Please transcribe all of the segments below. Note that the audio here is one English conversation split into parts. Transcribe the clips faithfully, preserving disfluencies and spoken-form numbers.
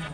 down.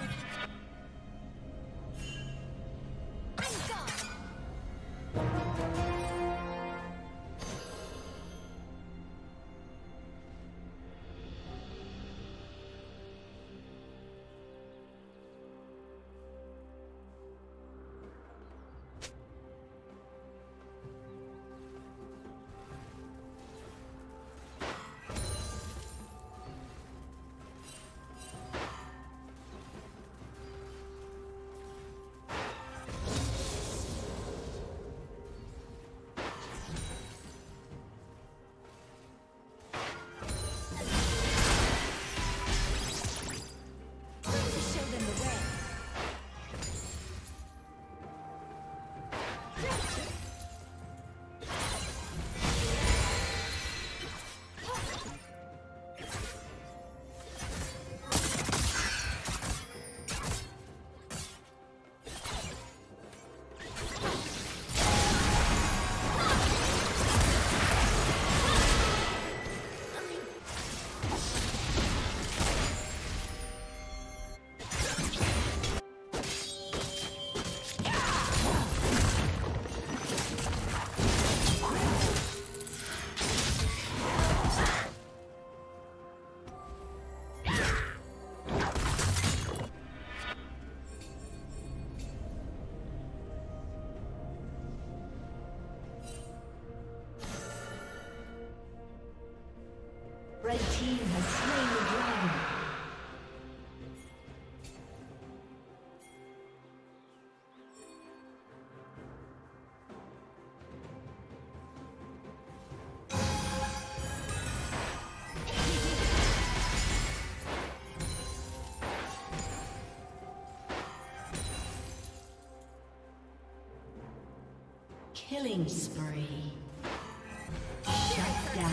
Red team has slain the dragon. Killing spree. Shut down.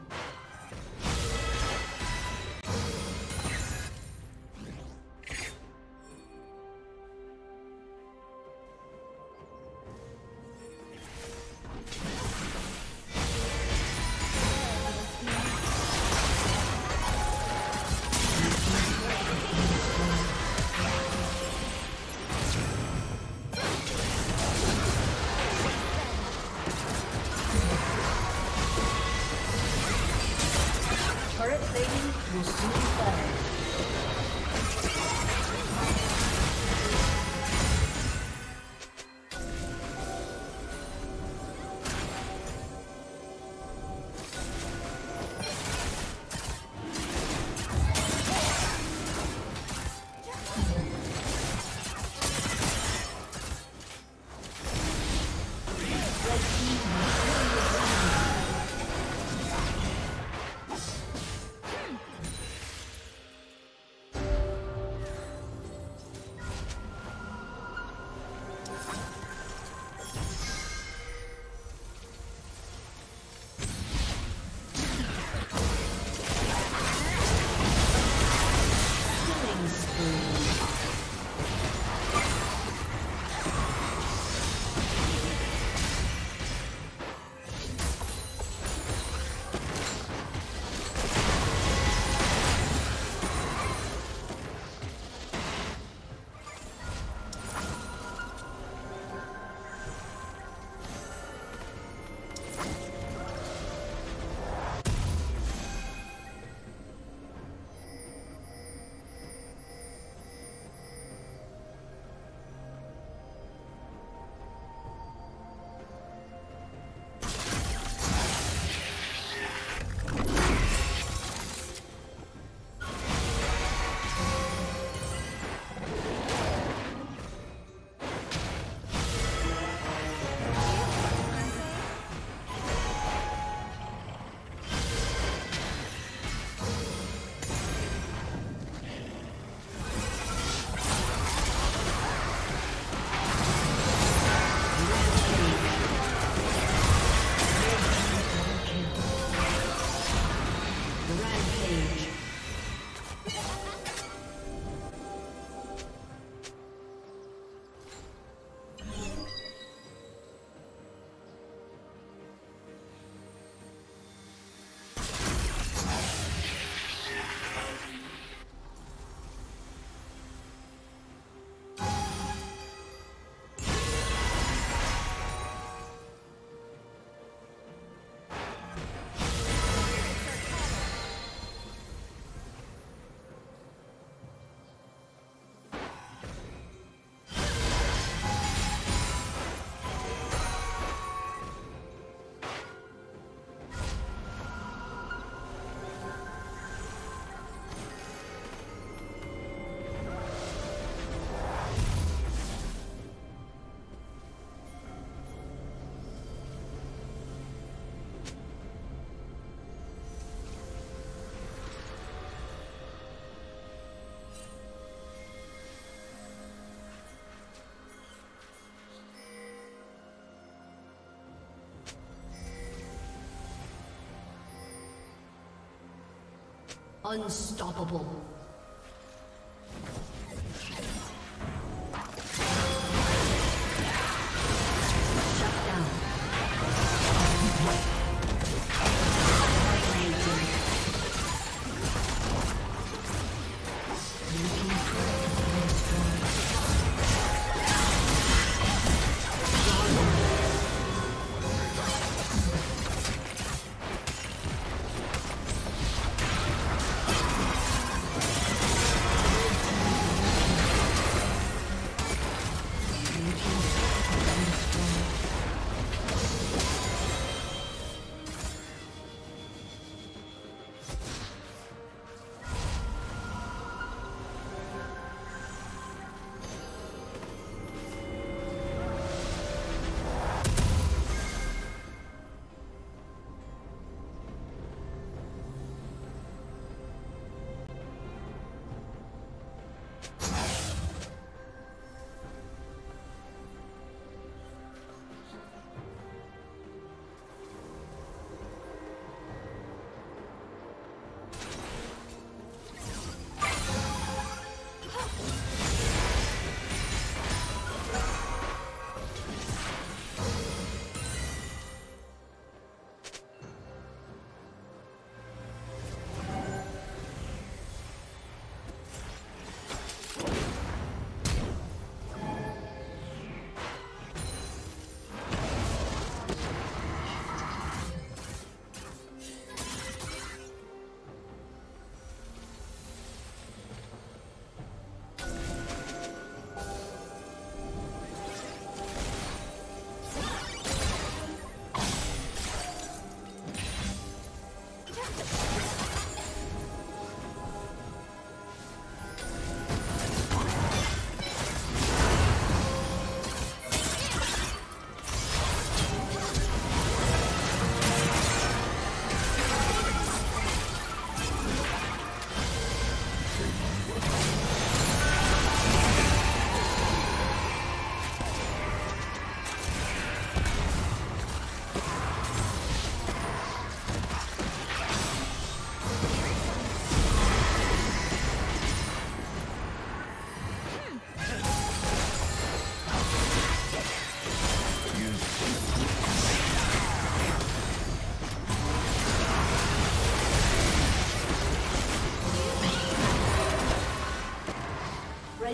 Unstoppable.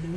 Blue